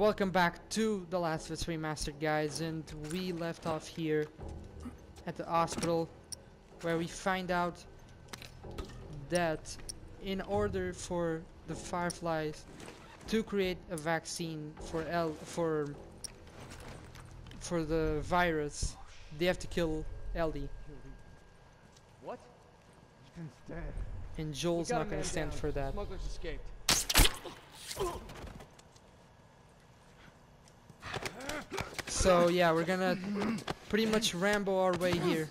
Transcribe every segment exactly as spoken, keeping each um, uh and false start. Welcome back to The Last of Us Remastered, guys, and we left off here at the hospital where we find out that in order for the Fireflies to create a vaccine for El for for the virus, they have to kill Ellie. What? Ethan's dead. And Joel's not gonna stand for that. Smugglers escaped. So yeah, we're gonna pretty much Rambo our way here.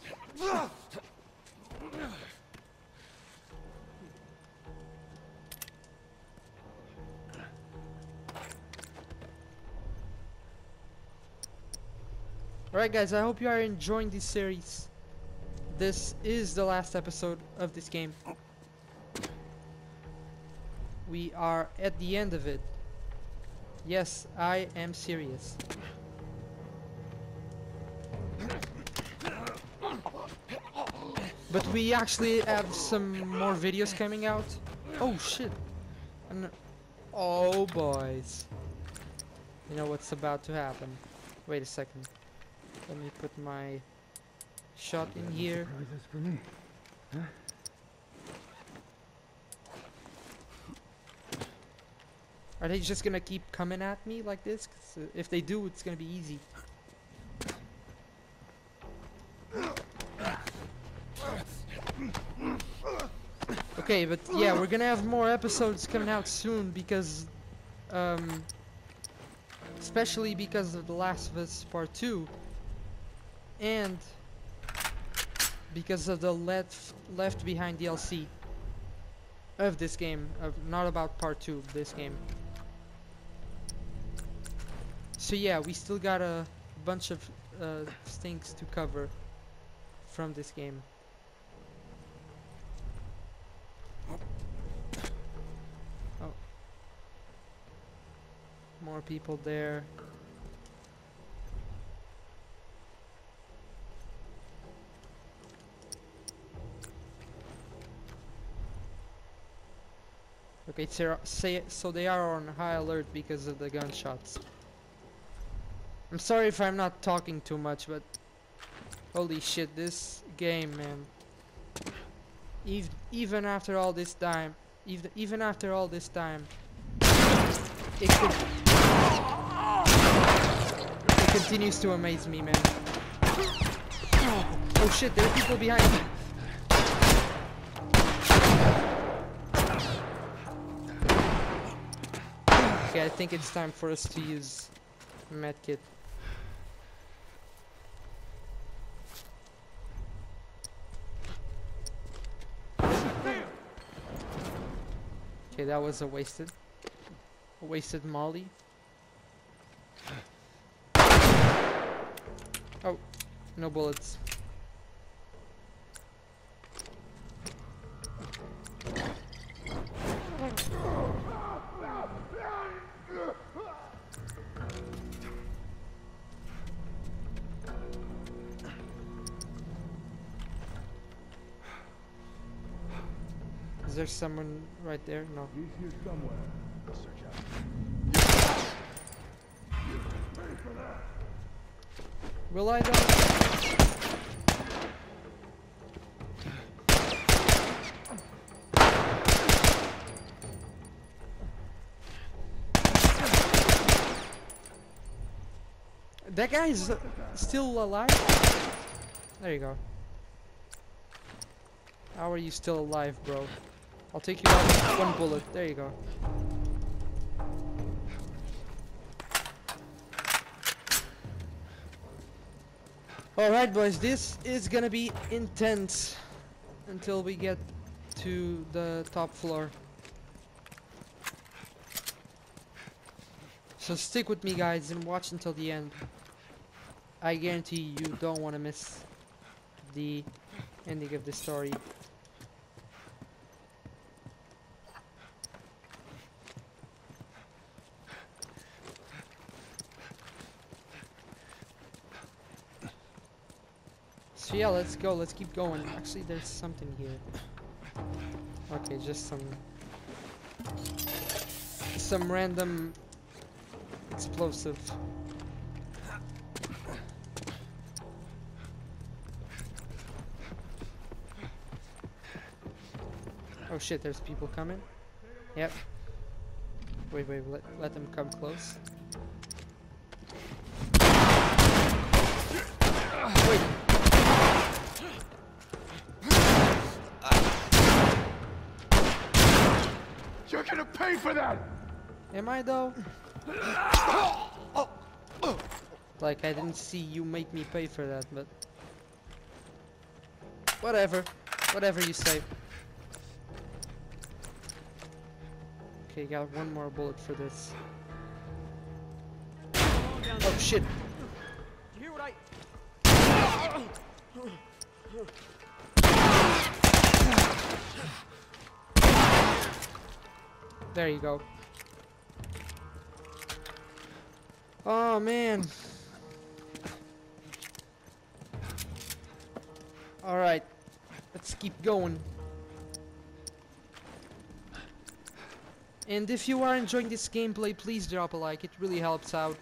Alright guys, I hope you are enjoying this series. This is the last episode of this game. We are at the end of it. Yes, I am serious. But we actually have some more videos coming out. Oh shit. And oh boys. You know what's about to happen. Wait a second. Let me put my shot in here. Are they just gonna keep coming at me like this? 'Cause uh, if they do, it's gonna be easy. Okay, but yeah, we're gonna have more episodes coming out soon because, um, especially because of The Last of Us Part two, and because of the left left behind D L C of this game, of not about Part two of this game. So yeah, we still got a bunch of uh, things to cover from this game. Oh, more people there. Okay, so they are on high alert because of the gunshots. I'm sorry if I'm not talking too much, but holy shit, this game, man. Even even after all this time, even even after all this time, it, could, it continues to amaze me, man. Oh shit, there are people behind me. Okay, I think it's time for us to use medkit. Okay, that was a wasted, a wasted molly. Oh, no bullets. There's someone right there. No. He's here somewhere. I'll search out. Will I die? That guy is still alive. There you go. How are you still alive, bro? I'll take you out with one bullet. There you go. Alright boys, this is gonna be intense until we get to the top floor. So stick with me guys and watch until the end. I guarantee you don't want to miss the ending of the story. So yeah, let's go, let's keep going. Actually, there's something here. Okay, just some... Some random explosive. Oh shit, there's people coming. Yep. Wait, wait, let, let them come close. Wait. You're gonna pay for that! Am I though? Like, I didn't see you make me pay for that, but... Whatever. Whatever you say. Okay, got one more bullet for this. Oh shit! You hear what I... There you go. Oh man. All right, let's keep going. And if you are enjoying this gameplay, please drop a like, it really helps out.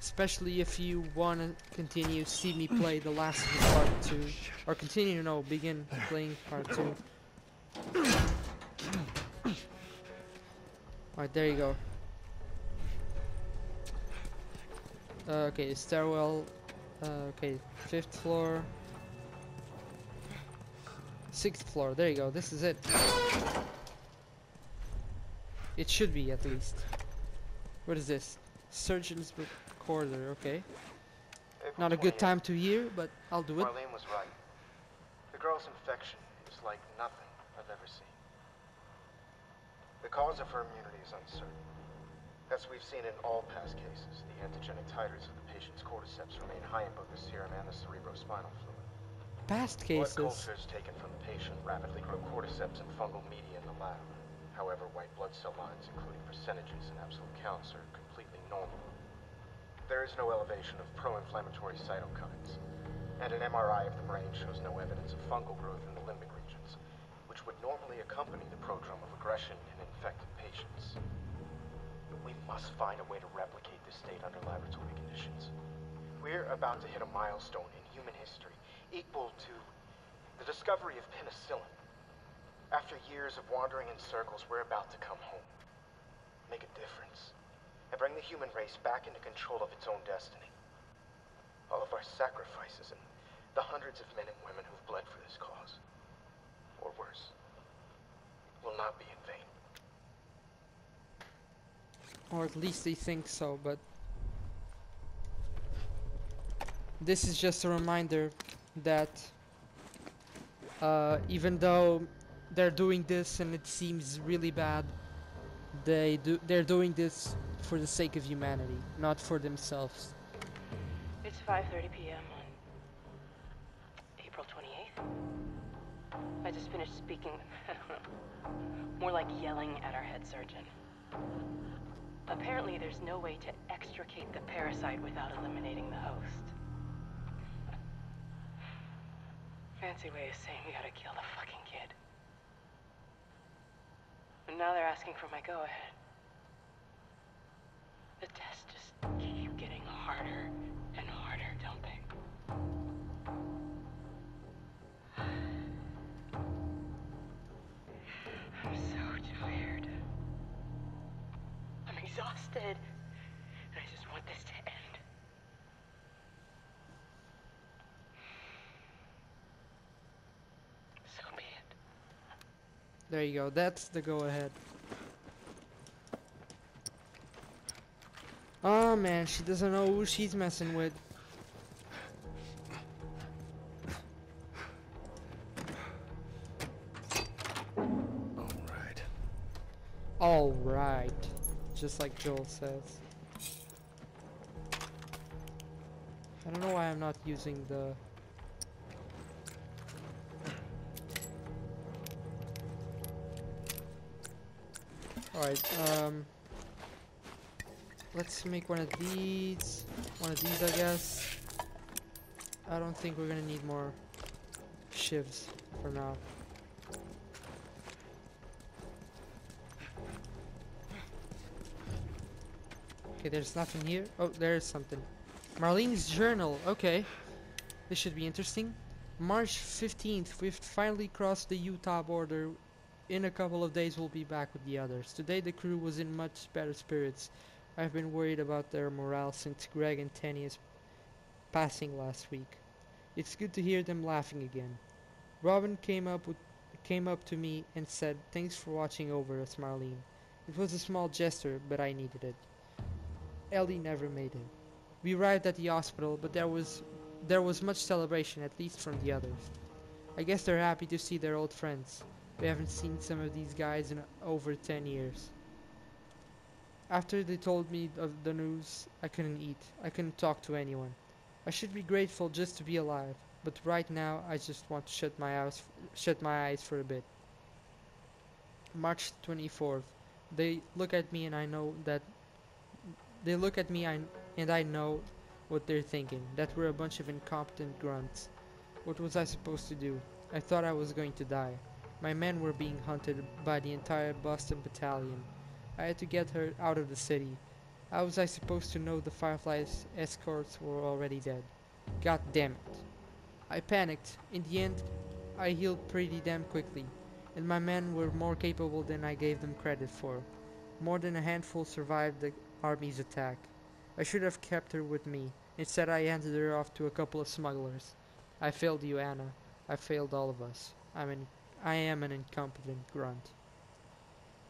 Especially if you want to continue, see me play The Last of Us Part two. Or continue, no, begin playing Part two. Alright, there you go. Uh, okay, stairwell. Uh, okay, fifth floor. Sixth floor, there you go, this is it. It should be, at least. What is this? Surgeon's recorder, okay. Not a good time to hear, but I'll do it. Marlene was right. The girl's infection is like nothing I've ever seen. The cause of her immunity is uncertain. As we've seen in all past cases, the antigenic titers of the patient's cordyceps remain high in both the serum and the cerebrospinal fluid. Past cases. Blood cultures taken from the patient rapidly grow cordyceps and fungal media in the lab. However, white blood cell lines, including percentages and absolute counts, are completely normal. There is no elevation of pro-inflammatory cytokines, and an M R I of the brain shows no evidence of fungal growth in the limbic regions, which would normally accompany the prodrome of aggression in infected patients. We must find a way to replicate this state under laboratory conditions. We're about to hit a milestone in human history equal to the discovery of penicillin. After years of wandering in circles, we're about to come home, make a difference, and bring the human race back into control of its own destiny. All of our sacrifices and the hundreds of men and women who've bled for this cause, or worse, will not be in vain. Or at least they think so, but... This is just a reminder that uh, even though they're doing this and it seems really bad, they do they're doing this for the sake of humanity, not for themselves. It's five thirty p m on April twenty-eighth. I just finished speaking, more like yelling at our head surgeon. Apparently there's no way to extricate the parasite without eliminating the host. Fancy way of saying we gotta kill the fucking kid. But now they're asking for my go-ahead. The tests just keep getting harder and harder, don't they? I'm so tired. I'm exhausted. And I just want this to end. There you go, that's the go-ahead. Oh man, she doesn't know who she's messing with. Alright. Alright. Just like Joel says. I don't know why I'm not using the... Alright, um, let's make one of these, one of these I guess. I don't think we're gonna need more shivs for now. Okay, there's nothing here. Oh, there is something. Marlene's journal. Okay. This should be interesting. March fifteenth, we've finally crossed the Utah border. In a couple of days we'll be back with the others. Today the crew was in much better spirits. I've been worried about their morale since Greg and Tanya's passing last week. It's good to hear them laughing again. Robin came up with came up to me and said, "Thanks for watching over us, Marlene." It was a small gesture, but I needed it. Ellie never made it. We arrived at the hospital, but there was there was much celebration, at least from the others. I guess they're happy to see their old friends. We haven't seen some of these guys in over ten years. After they told me of the news, I couldn't eat. I couldn't talk to anyone. I should be grateful just to be alive, but right now I just want to shut my eyes, shut my eyes for a bit. March twenty-fourth. They look at me and I know that they look at me and I know what they're thinking, that we're a bunch of incompetent grunts. What was I supposed to do? I thought I was going to die. My men were being hunted by the entire Boston battalion. I had to get her out of the city. How was I supposed to know the Fireflies' escorts were already dead? God damn it. I panicked. In the end, I healed pretty damn quickly, and my men were more capable than I gave them credit for. More than a handful survived the army's attack. I should have kept her with me. Instead, I handed her off to a couple of smugglers. I failed you, Anna. I failed all of us. I'm in I am an incompetent grunt.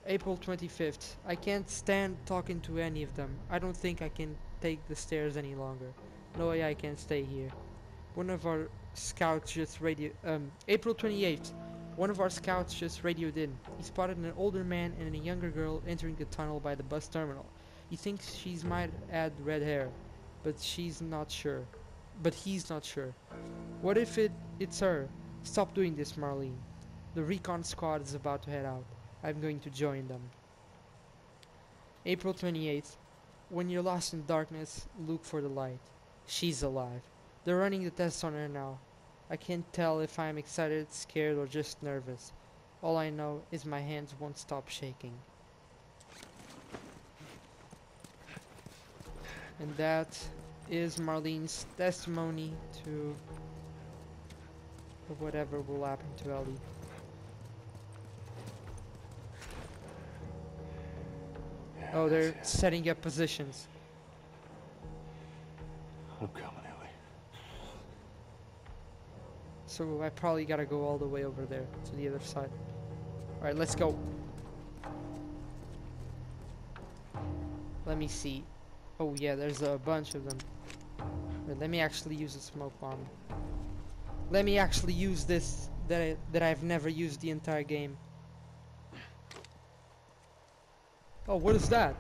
April twenty-fifth. I can't stand talking to any of them. I don't think I can take the stairs any longer. No way I can stay here. One of our scouts just radio... Um, April twenty-eighth. One of our scouts just radioed in. He spotted an older man and a younger girl entering the tunnel by the bus terminal. He thinks she might add red hair, but she's not sure. But he's not sure. What if it it's her? Stop doing this, Marlene. The recon squad is about to head out. I'm going to join them. April twenty-eighth. When you're lost in darkness, look for the light. She's alive. They're running the tests on her now. I can't tell if I'm excited, scared, or just nervous. All I know is my hands won't stop shaking. And that is Marlene's testimony to whatever will happen to Ellie. Oh, they're setting up positions. I'm coming, Ellie. So I probably gotta go all the way over there to the other side. Alright, let's go. Let me see. Oh yeah, there's a bunch of them. Wait, let me actually use a smoke bomb. Let me actually use this that I, that I've never used the entire game. Oh, what is that?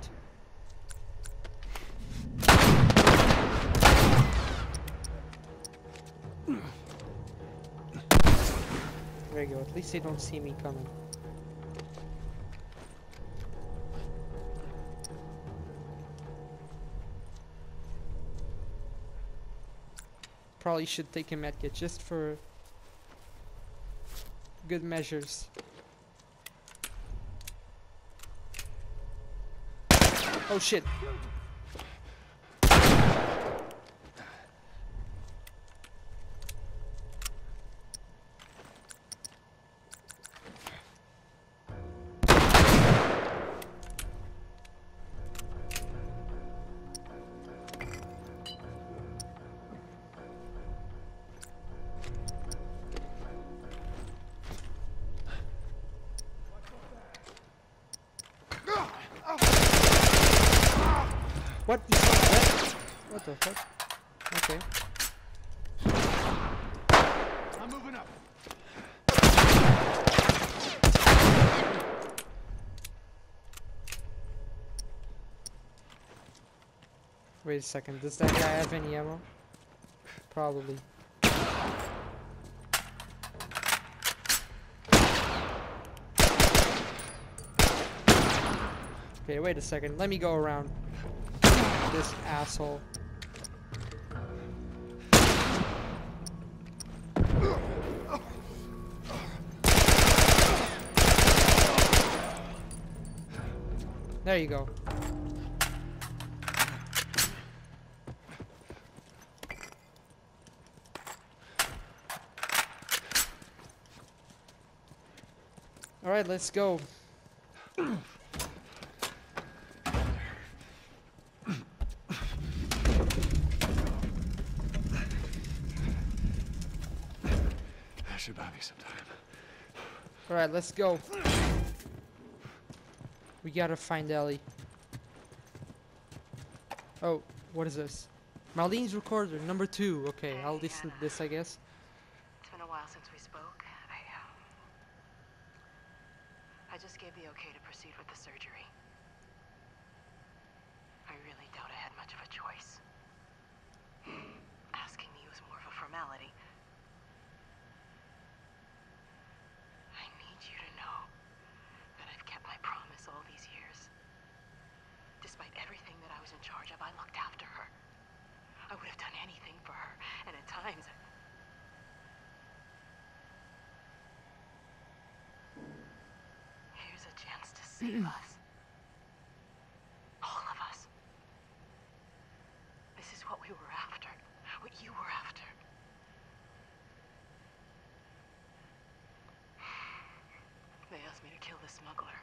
There you go, at least they don't see me coming. Probably should take a medkit just for good measures. Oh shit. What? What the fuck? Okay. I'm moving up. Wait a second. Does that guy have any ammo? Probably. Okay, wait a second. Let me go around this asshole. There you go. All right, let's go. That should buy me some time. All right, let's go. We gotta find Ellie. Oh, what is this? Marlene's recorder, number two. Okay, I'll listen to this, I guess. It's been a while since we spoke. I, uh, I just gave the okay to proceed with the surgery. I really doubt I had much of a choice. Asking me was more of a formality. I need you to know that I've kept my promise all these years. Despite everything that I was in charge of, I looked after her. I would have done anything for her, and at times... Here's a chance to save us. All of us. This is what we were after, what you were after. They asked me to kill the smuggler.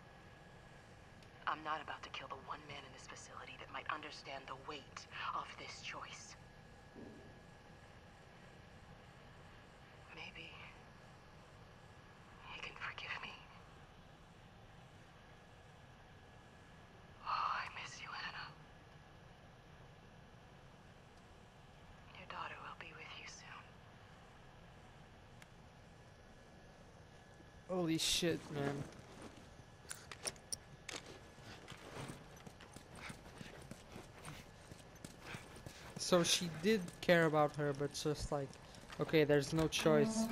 I'm not about to kill the one man in this facility that might understand the weight of this choice. Maybe he can forgive me. Oh, I miss you, Anna. Your daughter will be with you soon. Holy shit, man. So she did care about her, but just like, okay, there's no choice.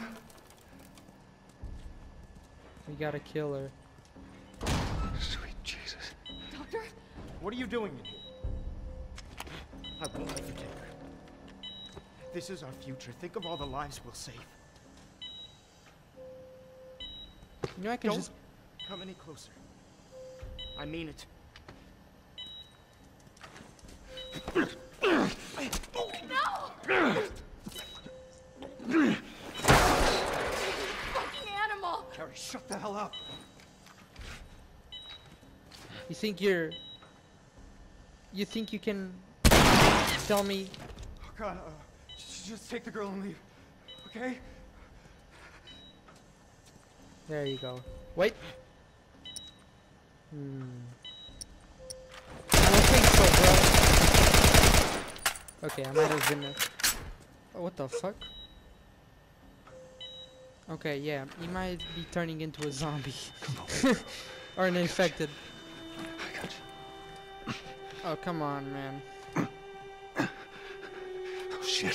We gotta kill her. Sweet Jesus. Doctor? What are you doing in here? I won't let you take her. This is our future. Think of all the lives we'll save. You know I can Don't just... come any closer. I mean it. Shut the hell up. You think you're... You think you can tell me... Oh God, uh, just, just take the girl and leave, okay? There you go. Wait. Hmm. I don't think so, bro. Okay, I might have been... A... Oh, what the fuck? Okay, yeah, he might be turning into a zombie. Come on. Or an infected. I got you. Oh, come on, man. Oh, shit.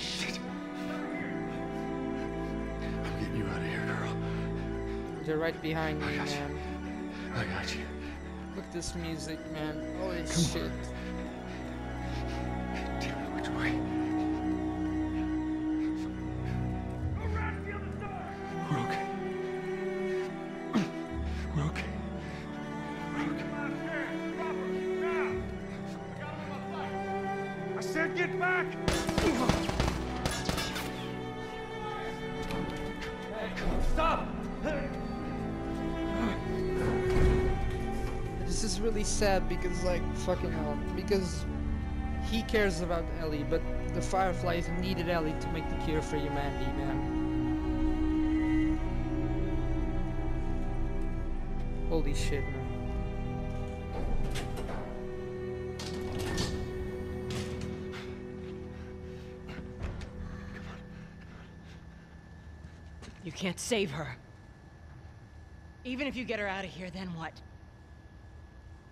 Shit. I'm getting you out of here, girl. They're right behind me, man. You. I got you. Look at this music, man. Holy Come shit. On. Tell me which way. We're okay. We're okay. We're okay. I said get back! Hey, stop! This is really sad because, like, fucking hell, because he cares about Ellie, but the Fireflies needed Ellie to make the cure for humanity, man. Holy shit, man. You can't save her. Even if you get her out of here, then what?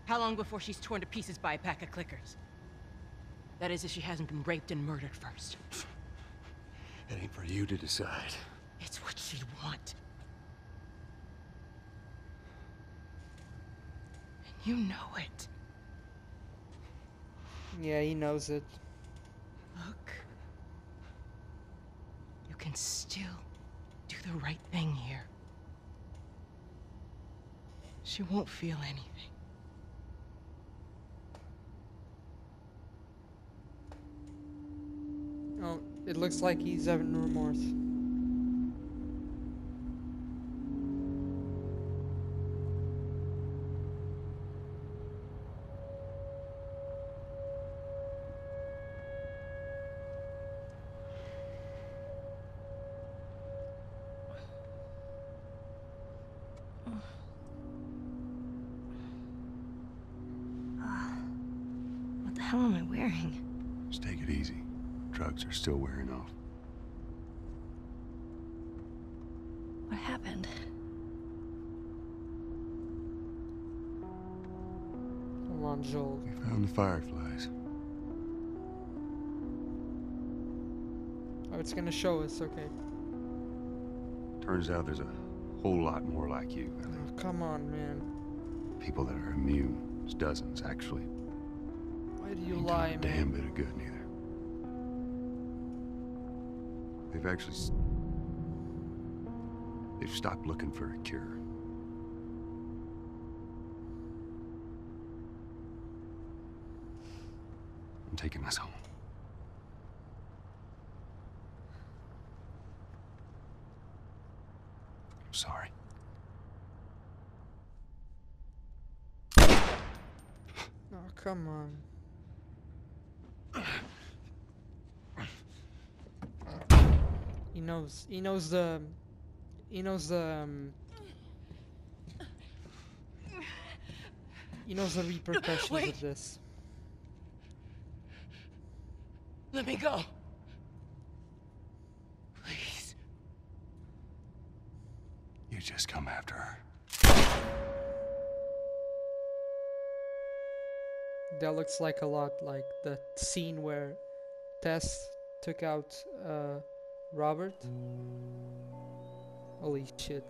How long before she's torn to pieces by a pack of clickers? That is, if she hasn't been raped and murdered first. It ain't for you to decide. It's what she'd want. And you know it. Yeah, he knows it. Look. You can still do the right thing here. She won't feel anything. It looks like he's having remorse. Drugs are still wearing off. What happened? Hold on, Joel. We found the fireflies. Oh, it's gonna show us, okay. Turns out there's a whole lot more like you, Ellie. Oh, come on, man. People that are immune. There's dozens, actually. Why do you Ain't lie, man? Damn bit of good, neither. They've actually... They've stopped looking for a cure. I'm taking us home. I'm sorry. Oh, come on. He knows. He knows the. He knows the. Um, he knows the repercussions Wait. of this. Let me go. Please. You just come after her. That looks like a lot like the scene where Tess took out. Uh, Robert? Holy shit.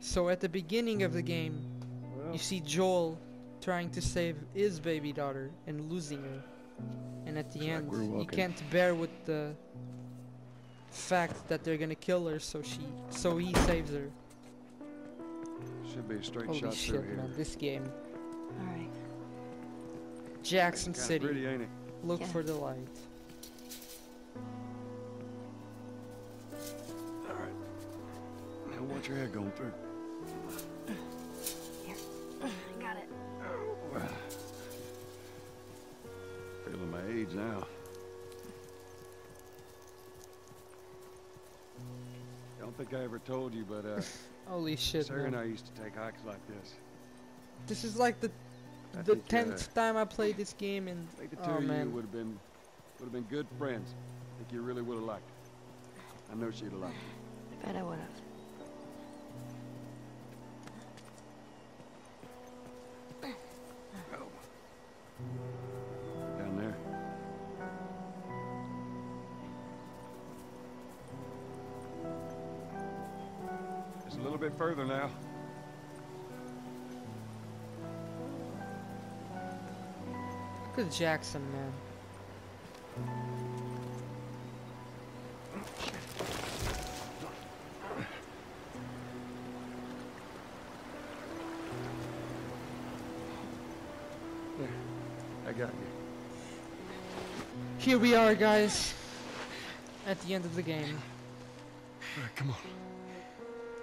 So at the beginning of the game, well. you see Joel trying to save his baby daughter and losing her. And at the it's end, like he can't bear with the fact that they're gonna kill her, so she, so he saves her. Should be a straight Holy shot shit, through here. Man, this game. All right. Jackson That's City. Pretty, ain't it? Look yeah. for the light. All right. Now watch your head going through. Here, I got it. Oh. Feeling my age now. I don't think I ever told you, but uh. Holy shit, Sarah and I used to take hikes like this. This is like the the tenth uh, time I played this game, and I think the two oh, of man. you would have been would have been good friends. I think you really would have liked it. I know she'd have liked it. I bet I would have. Oh. Down there. It's a little bit further now. Look at Jackson, man. There, I got you. Here we are, guys. At the end of the game. Alright, come on.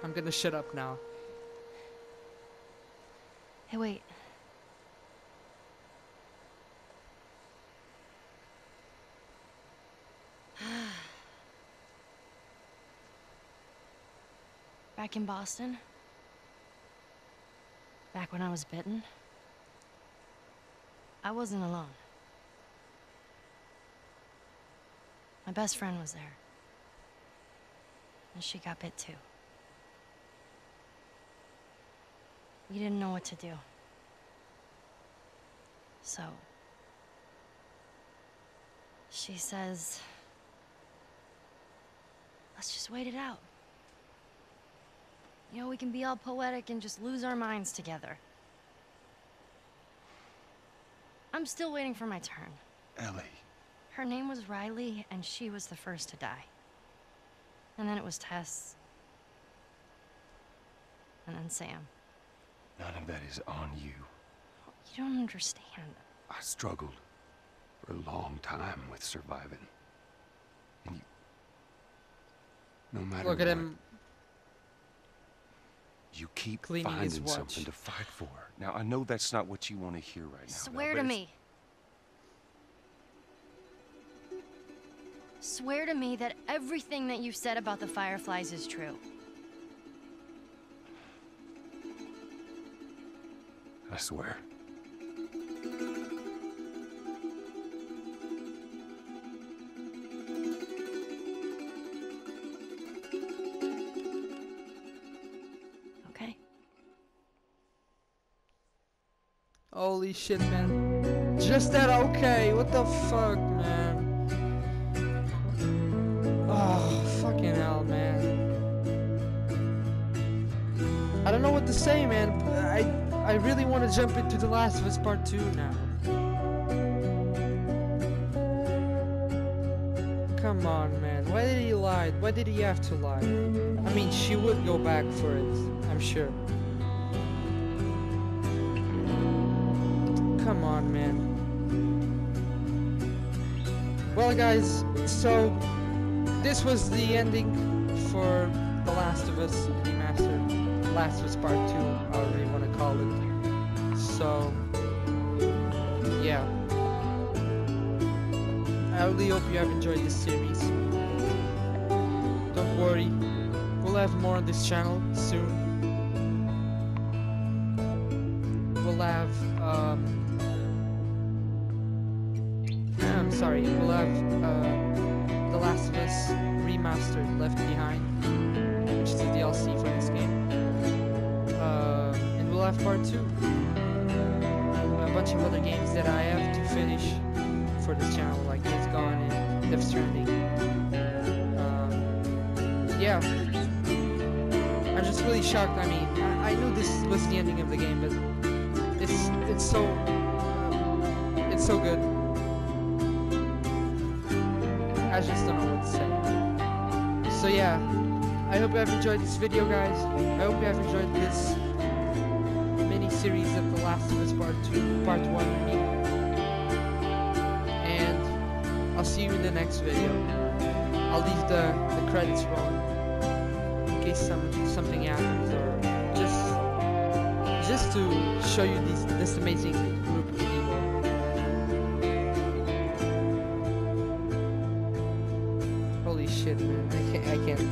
I'm gonna shut up now. Hey, wait. Back in Boston? Back when I was bitten? I wasn't alone. My best friend was there. And she got bit too. We didn't know what to do. So... she says... let's just wait it out. You know, we can be all poetic and just lose our minds together. I'm still waiting for my turn. Ellie. Her name was Riley, and she was the first to die. And then it was Tess. And then Sam. None of that is on you. You don't understand. I struggled for a long time with surviving. And you... No matter Look at what, him. You keep finding something to fight for. Now, I know that's not what you want to hear right now. Swear to me. Swear to me that everything that you've said about the Fireflies is true. I swear. Okay. Holy shit, man. Just that okay. What the fuck, man? I don't know what to say, man. I I really want to jump into The Last of Us Part two now. Come on, man. Why did he lie? Why did he have to lie? I mean, she would go back for it, I'm sure. Come on, man. Well, guys, so this was the ending for The Last of Us Remastered. Last of Us Part two, however you want to call it. So, yeah. I really hope you have enjoyed this series. Don't worry, we'll have more on this channel soon. We'll have, um... I'm sorry, we'll have, uh, The Last of Us Remastered Left Behind, which is the D L C for this game. Uh, and we'll have part two. A bunch of other games that I have to finish for this channel, like It's Gone and Death Stranding. Um, yeah. I'm just really shocked. I mean, I, I knew this was the ending of the game, but it's it's so uh, it's so good. I just don't know what to say. So yeah. I hope you have enjoyed this video, guys. I hope you have enjoyed this mini-series of The Last of Us Part two, Part one, I mean. And I'll see you in the next video. I'll leave the, the credits rolling in case some, something happens, or just just to show you these, this amazing group of people. Holy shit, man! I can't. I can't.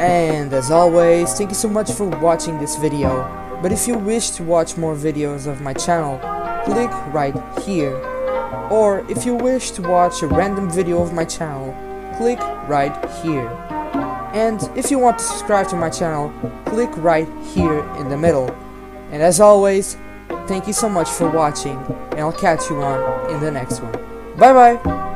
And as always, thank you so much for watching this video, but if you wish to watch more videos of my channel, click right here. Or if you wish to watch a random video of my channel, click right here. And if you want to subscribe to my channel, click right here in the middle. And as always, thank you so much for watching, and I'll catch you on in the next one. Bye bye!